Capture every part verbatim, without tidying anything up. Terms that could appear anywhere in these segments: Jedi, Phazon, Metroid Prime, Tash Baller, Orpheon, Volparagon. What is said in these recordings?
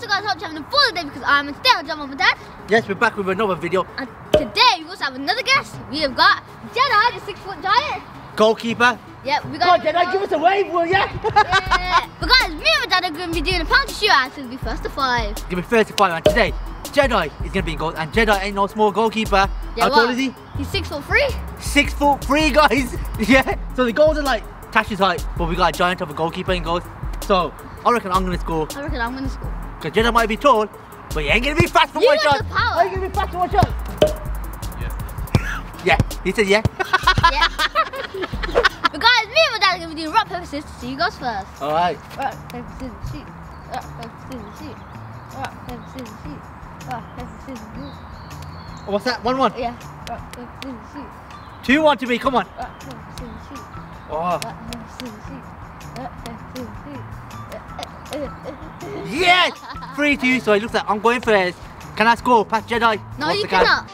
What's up guys, hope you're having a full day because I'm in today. I'm John, Mum and Dad. Yes, we're back with another video. And today we also have another guest. We have got Jedi, the six foot giant. Goalkeeper. Yep, we got Jedi, goal. Give us a wave, will ya? Yeah. But guys, me and Dad are going to be doing a penalty shootout. It's going to be first to five. It's going to be first to five and today Jedi is going to be in goal and Jedi ain't no small goalkeeper. Yeah, how tall is he? He's six foot three. Six foot three guys. Yeah, so the goals are like Tash's height, but we got a giant of a goalkeeper in goals. So I reckon I'm gonna score. I reckon I'm gonna score. Because Jedi might be tall, but you ain't gonna be fast for you one shot. You got the power. Are you gonna be fast for one shot? Yeah. Yeah. He said yeah. Yeah. But guys, me and my dad are gonna be doing rock paper scissors. So you guys first. All right. Rock paper scissors shoot. Rock paper scissors shoot. Rock paper scissors shoot. Rock paper scissors shoot. Oh, what's that? One one. Yeah. Rock paper scissors shoot. Two one to me. Come on. Rock paper scissors shoot. Oh. Rock paper scissors shoot. Rock paper scissors shoot. Yes! three two, so it looks like I'm going first. Can I score past Jedi? No, What's you cannot.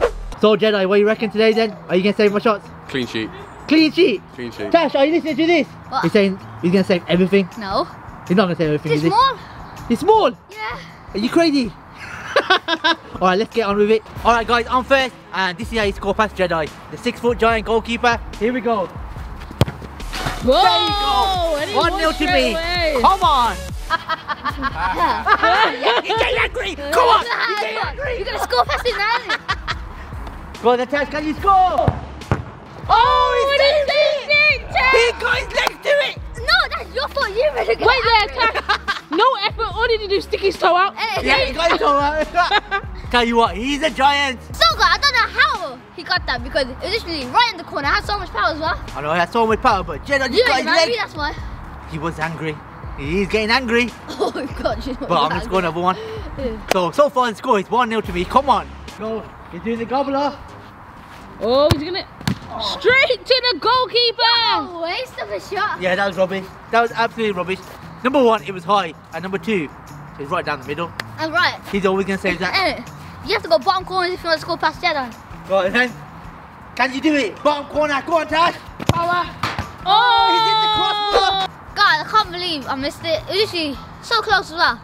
Can? So Jedi, what do you reckon today then? Are you going to save my shots? Clean sheet. Clean sheet? Clean sheet. Tash, are you listening to this? What? He's saying he's going to save everything. No. He's not going to save everything. He's small. He's small? Yeah. Are you crazy? Alright, let's get on with it. Alright guys, I'm first and this is how you score past Jedi, the six foot giant goalkeeper. Here we go. Whoa! There you go. one nil to me. Away. Come on! You're getting angry! Come on! You're getting angry! You're gonna score past it now! Go on then Tash, can you score? Oh, oh he saved it! He got his legs to it! No, that's your fault, you really got Wait there, Tash! No effort, all he did do is stick his toe out. Yeah, he got his toe out. Tell you what, he's a giant. So good, I don't know how he got that because it was literally right in the corner. It had so much power as well. I know, he had so much power, but Jedi just you got his leg. Angry, that's why. He was angry. He's getting angry. Oh my god, you know. But I'm gonna score another one. Yeah. So, so far the score is one nil to me. Come on. Go, you do the gobbler. Oh, he's gonna. Oh. Straight to the goalkeeper. Oh, waste of a shot. Yeah, that was rubbish. That was absolutely rubbish. Number one, it was high, and number two, it's right down the middle. Oh, right. He's always going to save that. You have to go bottom corners if you want to score past Jedi. Right then. Can you do it? Bottom corner, go on Tash. Power. Oh! Oh he's in the crossbar. God, I can't believe I missed it. It was literally so close as well.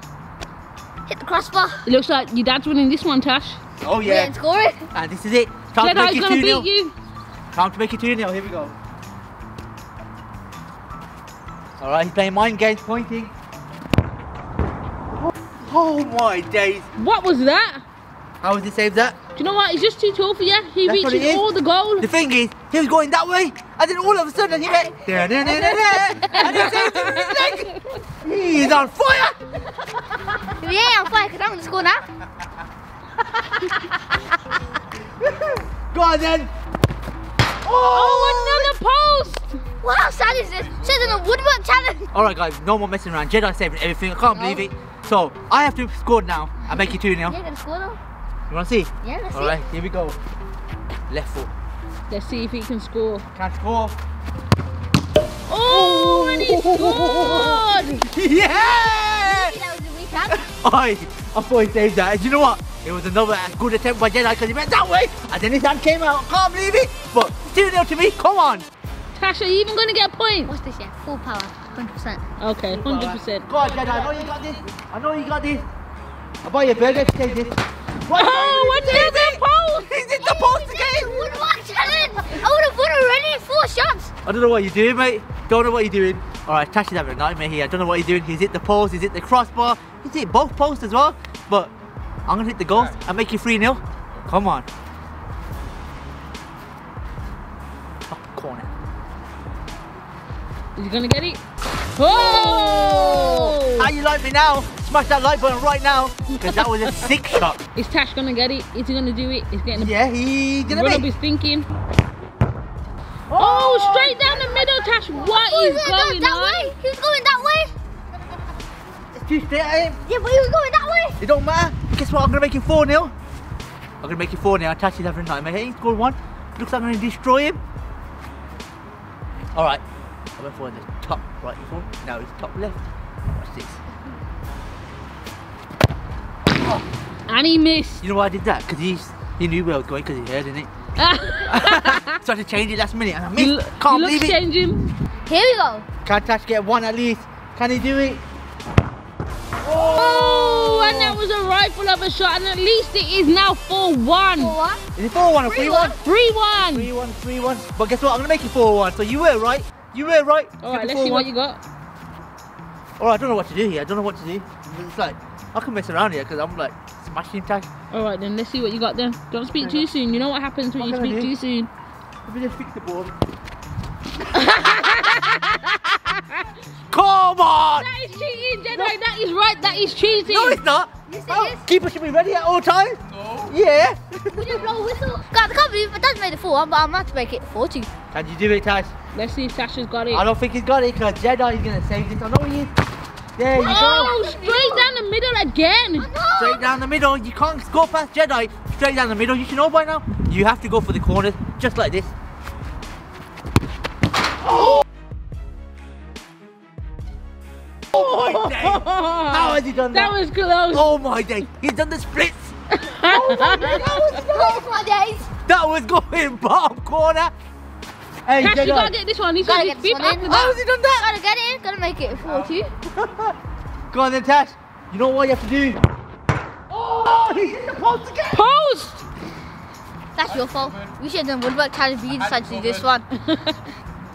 Hit the crossbar. It looks like your dad's winning this one, Tash. Oh yeah. We didn't score it. And this is it. Time Jedi's to make it two nil. Beat you. Time to make it two nil, here we go. Alright, he's playing mind games, pointing. Oh my days. What was that? How was he saved that? Do you know what? He's just too tall for you. He That's reaches all the goals. The thing is, he was going that way, and then all of a sudden he went. Da, da, da, da, da, and he saved him with his leg. He's on fire! Yeah, I'm on fire because I'm going to score now. Go on then. Oh, oh another post! Well, how sad is this? This is a woodwork challenge! Alright guys, no more messing around. Jedi saving everything, I can't no. believe it. So, I have to score now and make it two nil. Yeah, gonna score though. You wanna see? Yeah, let's All see. Alright, here we go. Left foot. Let's see if he can score. Can score. Oh, oh. and he scored! Yeah! That was a weak hand. I thought he saved that. Do you know what? It was another good attempt by Jedi because he went that way and then his hand came out. I can't believe it! But two nil to me, come on! Tash, are you even going to get a point? What's this yet? Full power, one hundred percent. Okay, one hundred percent. Go on, Jedi, I know you got this. I know you got this. I'll buy you a burger if you take this. What oh, what's in the post? He's in the post again. Woodwork challenge. I would have won already, four shots. I don't know what you're doing, mate. Don't know what you're doing. All right, Tash is having a nightmare here. I don't know what he's doing. He's hit the post, he's hit the crossbar. He's hit both posts as well. But I'm going to hit the goals and make you three nil. Come on. Up the corner. Is he gonna get it? Oh! How you like me now? Smash that like button right now because that was a sick shot. Is Tash gonna get it? Is he gonna do it? He's getting. Yeah, he's gonna be. What is thinking? Oh, oh, straight down the middle, Tash. What is going on? He was going that way. It's too straight at him. Yeah, but he was going that way. It don't matter. Guess what? I'm gonna make him four nil. I'm gonna make him four nil. Tash is having a nightmare. He scored one. Looks like I'm gonna destroy him. All right. I went for the top right before, now it's top left. Watch this. Oh. And he missed. You know why I did that? Because he, he knew where I was going because he heard, didn't he? Started changing last minute and I missed. You Can't you believe it. Changing. Here we go. Can Tash get one at least? Can he do it? Oh, oh, and that was a rifle of a shot, and at least it is now four one. Is it four one or three one? three one. three one, three one. But guess what? I'm going to make it four one. So you were right. You were right. All right, let's see what you got. All right, I don't know what to do here. I don't know what to do. It's like, I can mess around here because I'm like smashing Tash. All right, then let's see what you got then. Don't speak okay, too look. soon. You know what happens when what you speak too soon. Let me just fix the board. Come on! That is cheating, Jedi. What? That is right. That is cheating. No, it's not. Yes, it oh, is. Keeper should be ready at all times. No. Yeah. We don't blow a whistle. God, I can't believe it. Dad's made it four one, but I'm about to make it four two. Can you do it, Tash? Let's see if Tash has got it. I don't think he's got it because Jedi is going to save this. I know he is. There you oh, go. Straight down the middle again. Straight down the middle. You can't score past Jedi. Straight down the middle. You should know by now. You have to go for the corners, just like this. Oh! Oh my day! How has he done that? That was close. Oh my day! He's done the splits. Oh my day! That was close, my days. That was going bottom corner. Hey, Tash, you gotta get this one. He's gotta get this one in. How has he done that? Gotta get it. Gotta make it four two. Oh. Go on then, Tash. You know what you have to do. Oh, he's in the post again. Post. That's your fault. We should have done woodwork. Tash, you decided to do this one.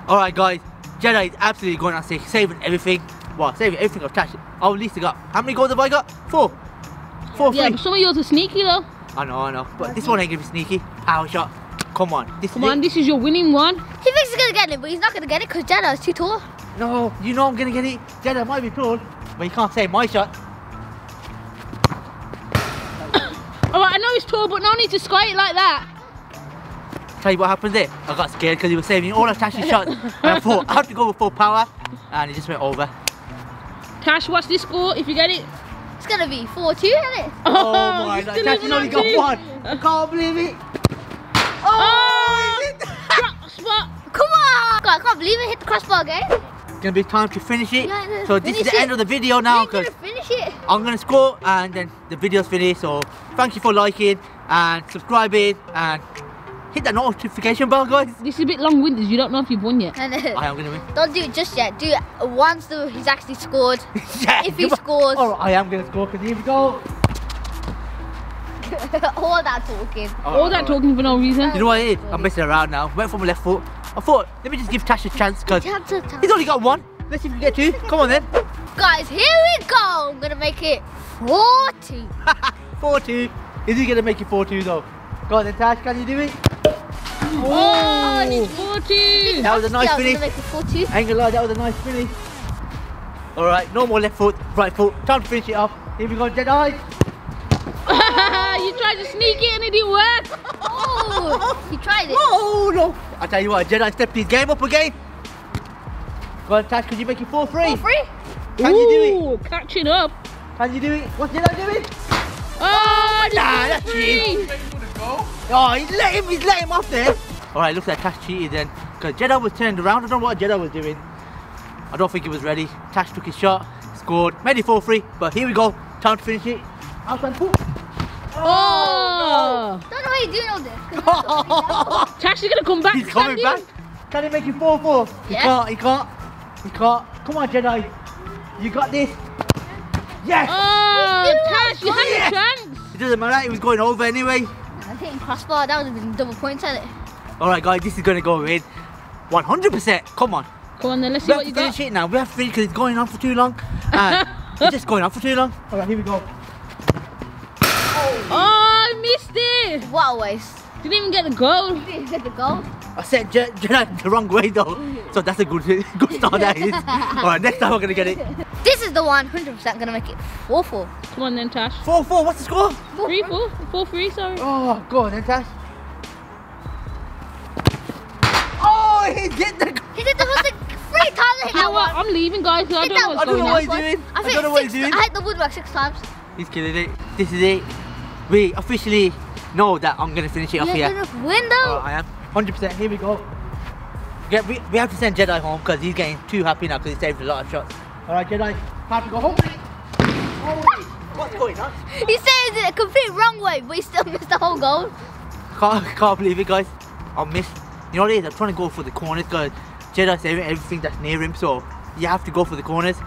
All right, guys. Jedi is absolutely going out sick, saving everything. Wow, saving everything of Tash. I'll at least got. How many goals have I got? Four. Four, yeah, three. But some of yours are sneaky though. I know, I know. But I this one ain't gonna be sneaky. Power shot. Come on. This Come is on, it. This is your winning one. He thinks he's gonna get it, but he's not gonna get it because Jedi's too tall. No, you know I'm gonna get it. Jedi might be tall, but you can't save my shot. Alright, I know he's tall, but no need to sky it like that. Tell you what happened there. I got scared because he was saving all of Tash's shots. And I thought, I have to go with full power. And he just went over. Tash, what's this score if you get it? It's gonna be four two, isn't it? Oh my god, Tash has only got one. I can't believe it. Oh! oh it drop spot. Come on! God, I can't believe it hit the crossbar again. It's gonna be time to finish it. Yeah, so this is the it. end of the video now. Gonna finish it. I'm gonna score and then the video's finished. So thank you for liking and subscribing and hit that notification bell, guys. This is a bit long-winded. You don't know if you've won yet. I am going to win. Don't do it just yet. Do it once the, he's actually scored. Yeah, if he scores. All right, I am going to score because here we go. All that talking. All, all right, that all talking right. for no reason. You know what it is? I'm messing around now. Went from left foot. I thought, let me just give Tash a chance because he's only got one. Let's see if we can get two. Come on then. Guys, here we go. I'm going to make it four two. four two. Is he going to make it four two though? Go on then, Tash. Can you do it? Oh, and it's four two. That was a nice yeah, finish. I ain't gonna lie, that was a nice finish. Alright, no more left foot, right foot. Time to finish it off. Here we go, Jedi. You tried to sneak it and it didn't work. Oh, you tried it. Oh, no. I tell you what, Jedi stepped his game up again. Go on, Tash, could you make it four three? four three? Can Ooh, you do it? Catching up. Can you do it? What's Jedi doing? Oh, oh nah, that's cheating. Oh, he's let him, he's let him off there. Alright, looks like Tash cheated then. Because Jedi was turned around. I don't know what Jedi was doing. I don't think he was ready. Tash took his shot, scored, made it four three. But here we go, time to finish it. Outside foot. Oh! oh no. Don't know how you're doing all this. Tash is going to come back. He's coming back. Can he make it four four? He yes. can't, he can't. He can't. Come on, Jedi. You got this. Yes! Oh, Tash, you had yes. a chance. It doesn't matter, it was going over anyway. I'm hitting crossbar, that would have been double points, hasn't it? Alright guys, this is going to go in one hundred percent, come on. Come on then, let's see what you got. We have to finish it now, we have to finish because it's going on for too long. And it's just going on for too long. Alright, here we go. Oh, I missed it! What a waste. Didn't even get the goal. Didn't even get the goal. I said Je Jedi the wrong way though, so that's a good, good start that is. Alright, next time we're going to get it. This is the one, one hundred percent going to make it four four. Come on then, Tash. four four, what's the score? three four, four three, sorry. Oh, go on then, Tash. Oh, he did the... He did the most three times I hit that one. I'm leaving, guys, I don't know what's going on. I don't know what he's doing. I don't know what he's doing. I hit the woodwork six times. He's killing it. This is it. We officially know that I'm going to finish it off here. You're going to win though? Oh, I am. one hundred percent, here we go. Get, we, we have to send Jedi home because he's getting too happy now because he saved a lot of shots. Alright, Jedi, time to go home. Oh, what's going on? He says it a complete wrong way, but he still missed the whole goal. Can't, can't believe it, guys. I missed You know what it is? I'm trying to go for the corners because Jedi's saving everything that's near him, so you have to go for the corners.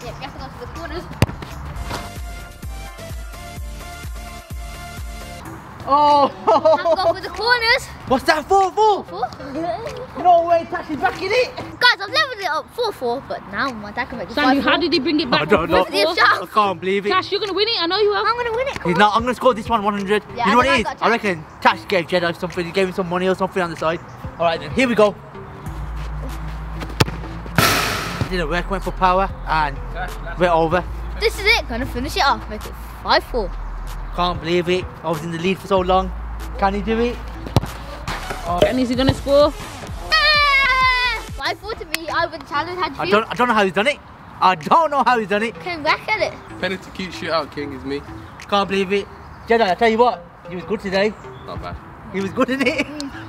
Yeah, you have to go for the corners. Oh! You have to go for the corners. What's that? four four? four four? No way, Tash is back in it! Guys, I've leveled it up four four, but now my dad can make it Sandy, how did he bring it back? I don't know. I can't believe it. Tash, you're going to win it. I know you are. I'm going to win it. Come no, on. I'm going to score this one one hundred. Yeah, you know what it is? I reckon Tash gave Jedi something. He gave him some money or something on the side. Alright then, here we go. Didn't work, went for power and we're over. This is it. Going to finish it off. Make it five four. Can't believe it. I was in the lead for so long. Can he do it? Oh. And is he gonna score? Yeah! five four to me. I would challenge. Had you? I don't. I don't know how he's done it. I don't know how he's done it. Came back at it. Penalty cute shootout king is me. Can't believe it. Jedi, I tell you what, he was good today. Not bad. He was good in it.